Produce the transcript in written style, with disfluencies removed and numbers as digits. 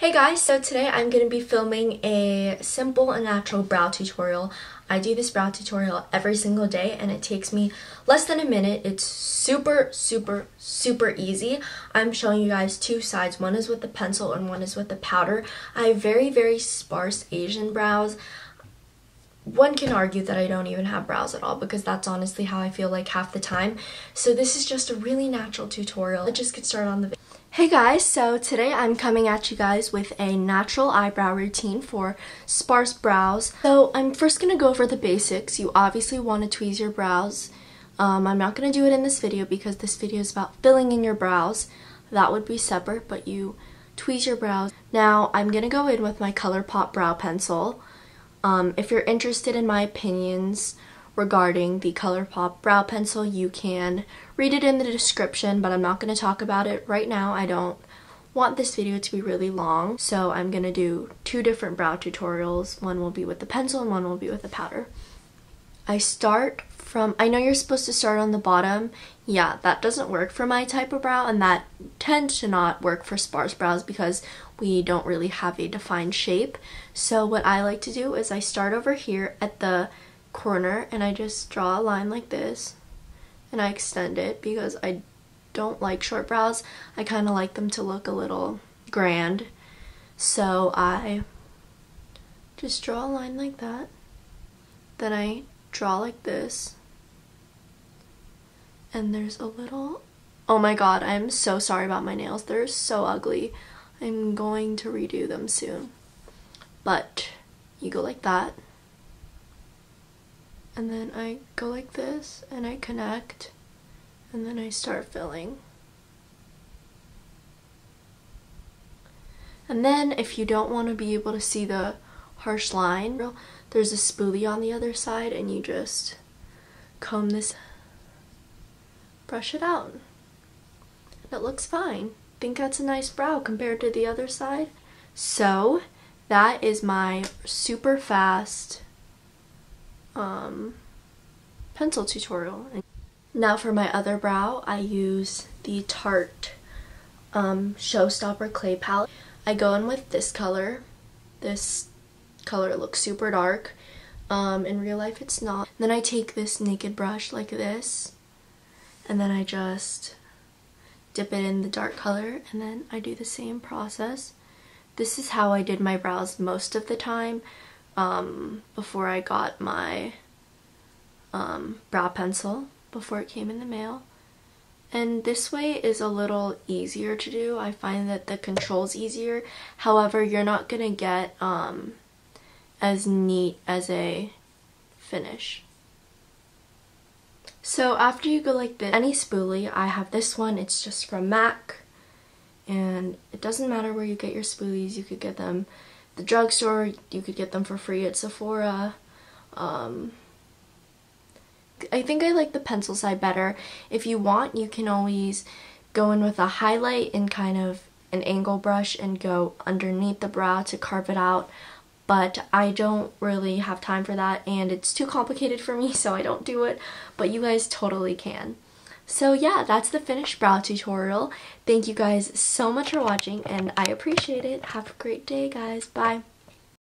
Hey guys, so today I'm going to be filming a simple and natural brow tutorial. I do this brow tutorial every single day and it takes me less than a minute. It's super easy. I'm showing you guys two sides. One is with the pencil and one is with the powder. I have very sparse Asian brows. One can argue that I don't even have brows at all because that's honestly how I feel like half the time. So this is just a really natural tutorial. Let's just get started on the video. Hey guys, so today I'm coming at you guys with a natural eyebrow routine for sparse brows. So I'm first going to go over the basics. You obviously want to tweeze your brows. I'm not going to do it in this video because this video is about filling in your brows. That would be separate, but you tweeze your brows. Now I'm going to go in with my ColourPop brow pencil. If you're interested in my opinions regarding the ColourPop brow pencil, you can read it in the description, but I'm not going to talk about it right now. I don't want this video to be really long, so I'm going to do two different brow tutorials. One will be with the pencil and one will be with the powder. I know you're supposed to start on the bottom. Yeah, that doesn't work for my type of brow, and that tends to not work for sparse brows because we don't really have a defined shape. So what I like to do is I start over here at the corner and I just draw a line like this and I extend it because I don't like short brows. I kind of like them to look a little grand, so I just draw a line like that, then I draw like this, and there's a little, oh my god, I'm so sorry about my nails, they're so ugly. I'm going to redo them soon, but you go like that. And then I go like this, and I connect, and then I start filling. And then if you don't want to be able to see the harsh line, there's a spoolie on the other side, and you just comb this, brush it out. And it looks fine. I think that's a nice brow compared to the other side. So that is my super fast pencil tutorial. Now for my other brow, I use the Tarte Showstopper Clay Palette. I go in with this color. This color looks super dark. In real life it's not. And then I take this naked brush like this, and then I just dip it in the dark color, and then I do the same process. This is how I did my brows most of the time. Before I got my brow pencil, before it came in the mail. And this way is a little easier to do. I find that the control's easier. However, you're not going to get as neat as a finish. So after you go like this, any spoolie, I have this one, it's just from MAC. And it doesn't matter where you get your spoolies, you could get them the drugstore, you could get them for free at Sephora. I think I like the pencil side better. If you want, you can always go in with a highlight and kind of an angle brush and go underneath the brow to carve it out, but I don't really have time for that and it's too complicated for me, so I don't do it, but you guys totally can. So yeah, that's the finished brow tutorial. Thank you guys so much for watching and I appreciate it. Have a great day, guys. Bye.